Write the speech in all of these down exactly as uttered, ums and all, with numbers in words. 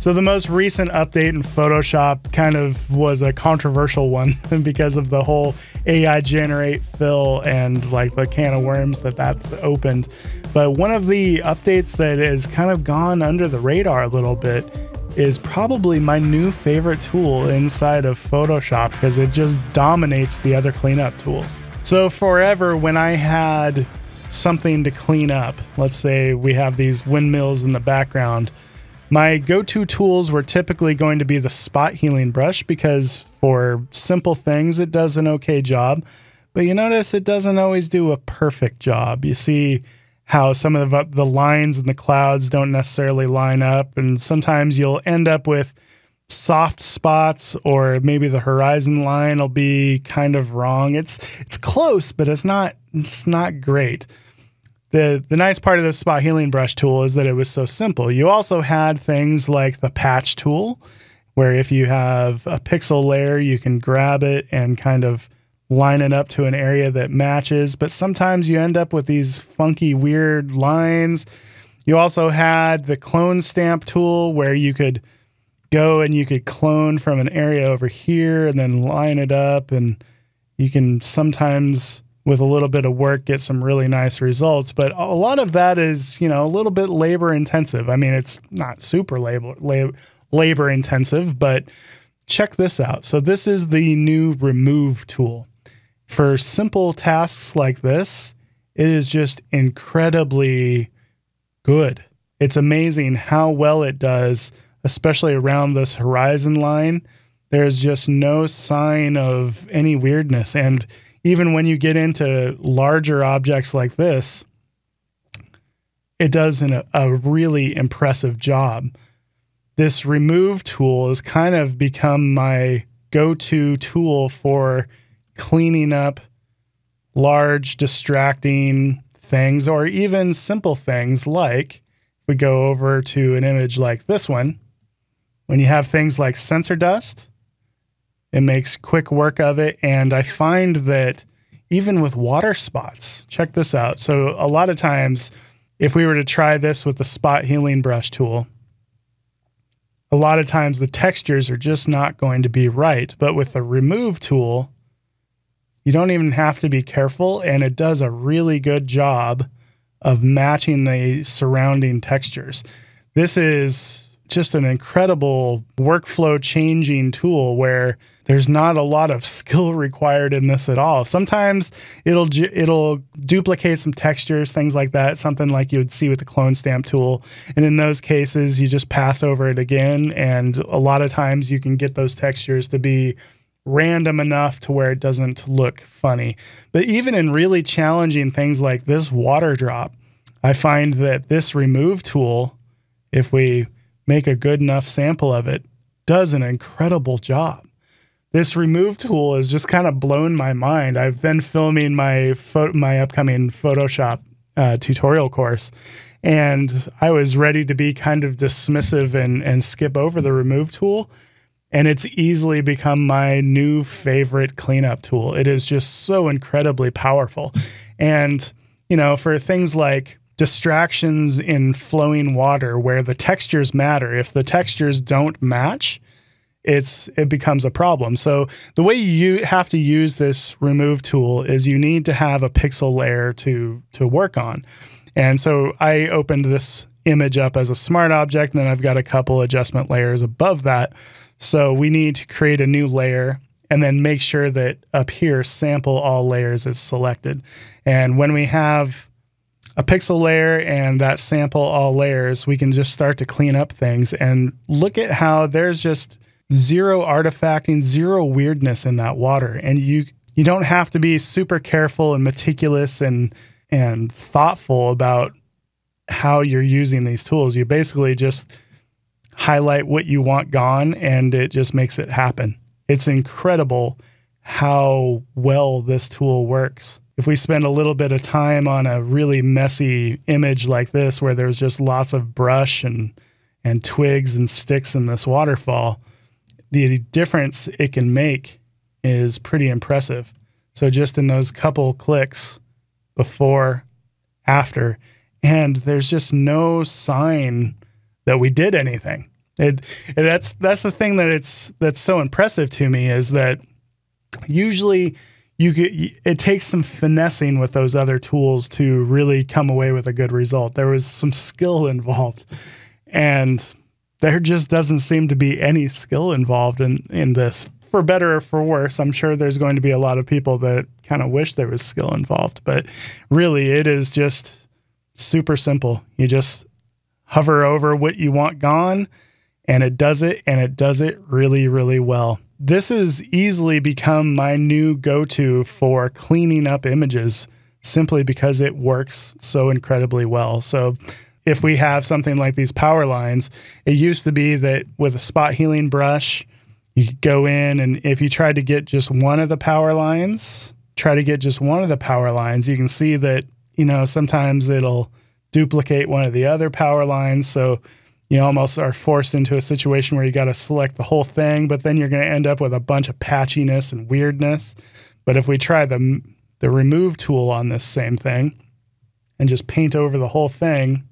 So the most recent update in Photoshop kind of was a controversial one because of the whole A I generate fill and like the can of worms that that's opened. But one of the updates that has kind of gone under the radar a little bit is probably my new favorite tool inside of Photoshop because it just dominates the other cleanup tools. So forever when I had something to clean up, let's say we have these windmills in the background, my go-to tools were typically going to be the spot healing brush because for simple things, it does an okay job, but you notice it doesn't always do a perfect job. You see how some of the, the lines and the clouds don't necessarily line up, and sometimes you'll end up with soft spots, or maybe the horizon line will be kind of wrong. It's it's close, but it's not it's not great. The, the nice part of the spot healing brush tool is that it was so simple. You also had things like the patch tool, where if you have a pixel layer, you can grab it and kind of line it up to an area that matches. But sometimes you end up with these funky, weird lines. You also had the clone stamp tool, where you could go and you could clone from an area over here and then line it up. And you can sometimes, with a little bit of work, get some really nice results. But a lot of that is, you know, a little bit labor intensive. I mean, it's not super labor, labor, labor intensive, but check this out. So this is the new remove tool. For simple tasks like this, it is just incredibly good. It's amazing how well it does, especially around this horizon line. There's just no sign of any weirdness. And even when you get into larger objects like this, it does an, a really impressive job. This remove tool has kind of become my go-to tool for cleaning up large, distracting things, or even simple things like, if we go over to an image like this one, when you have things like sensor dust, it makes quick work of it. And I find that even with water spots, check this out. So a lot of times, if we were to try this with the spot healing brush tool, a lot of times the textures are just not going to be right. But with the remove tool, you don't even have to be careful. And it does a really good job of matching the surrounding textures. This is just an incredible workflow changing tool where there's not a lot of skill required in this at all. Sometimes it'll it'll duplicate some textures, things like that, something like you would see with the clone stamp tool. And in those cases, you just pass over it again. And a lot of times you can get those textures to be random enough to where it doesn't look funny. But even in really challenging things like this water drop, I find that this remove tool, if we make a good enough sample of it, does an incredible job. This remove tool has just kind of blown my mind. I've been filming my my upcoming Photoshop uh, tutorial course, and I was ready to be kind of dismissive and, and skip over the remove tool, and it's easily become my new favorite cleanup tool. It is just so incredibly powerful. And, you know, for things like distractions in flowing water where the textures matter. If the textures don't match, it's it becomes a problem. So the way you have to use this remove tool is you need to have a pixel layer to to work on. And so I opened this image up as a smart object, and then I've got a couple adjustment layers above that. So we need to create a new layer and then make sure that up here sample all layers is selected. And when we have a pixel layer and that sample all layers, we can just start to clean up things and look at how there's just zero artifacting, zero weirdness in that water. And you you don't have to be super careful and meticulous and and thoughtful about how you're using these tools. You basically just highlight what you want gone and it just makes it happen. It's incredible how well this tool works. If we spend a little bit of time on a really messy image like this, where there's just lots of brush and, and twigs and sticks in this waterfall, the difference it can make is pretty impressive. So just in those couple clicks, before, after, and there's just no sign that we did anything. It, it that's that's the thing that it's that's so impressive to me, is that usually you could, it takes some finessing with those other tools to really come away with a good result. There was some skill involved, and there just doesn't seem to be any skill involved in in this, for better or for worse. I'm sure there's going to be a lot of people that kind of wish there was skill involved, but really it is just super simple. You just hover over what you want gone, and it does it, and it does it really, really well. This has easily become my new go-to for cleaning up images, simply because it works so incredibly well. So if we have something like these power lines, it used to be that with a spot healing brush, you could go in, and if you tried to get just one of the power lines, try to get just one of the power lines, you can see that, you know, sometimes it'll duplicate one of the other power lines. So you almost are forced into a situation where you got to select the whole thing, but then you're going to end up with a bunch of patchiness and weirdness. But if we try the, the remove tool on this same thing and just paint over the whole thing,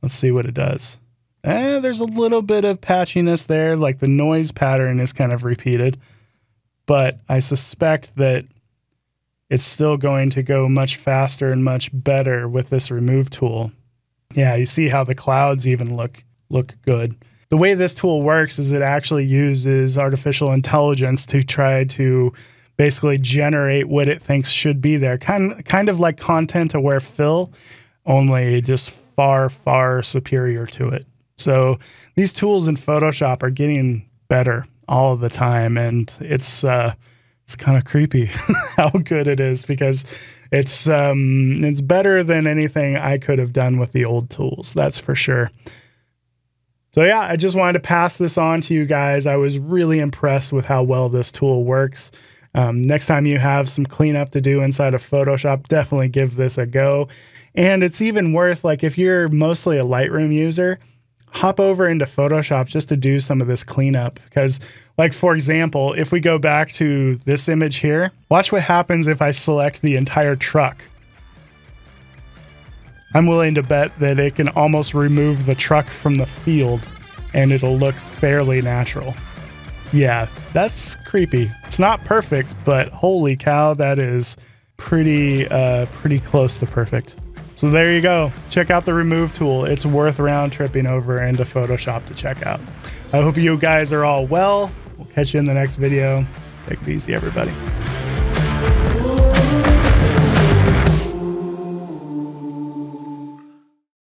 let's see what it does. Eh, there's a little bit of patchiness there, like the noise pattern is kind of repeated, but I suspect that it's still going to go much faster and much better with this remove tool. Yeah, you see how the clouds even look look good. The way this tool works is it actually uses artificial intelligence to try to basically generate what it thinks should be there. Kind, kind of like content-aware fill, only just far, far superior to it. So these tools in Photoshop are getting better all of the time, and it's... Uh, It's kind of creepy how good it is, because it's um, it's better than anything I could have done with the old tools. That's for sure. So yeah, I just wanted to pass this on to you guys. I was really impressed with how well this tool works. Um, next time you have some cleanup to do inside of Photoshop, definitely give this a go. And it's even worth, like, if you're mostly a Lightroom user, hop over into Photoshop just to do some of this cleanup. Because, like, for example, if we go back to this image here, watch what happens if I select the entire truck. I'm willing to bet that it can almost remove the truck from the field and it'll look fairly natural. Yeah, that's creepy. It's not perfect, but holy cow, that is pretty, uh, pretty close to perfect. So there you go. Check out the remove tool. It's worth round tripping over into Photoshop to check out. I hope you guys are all well. We'll catch you in the next video. Take it easy, everybody.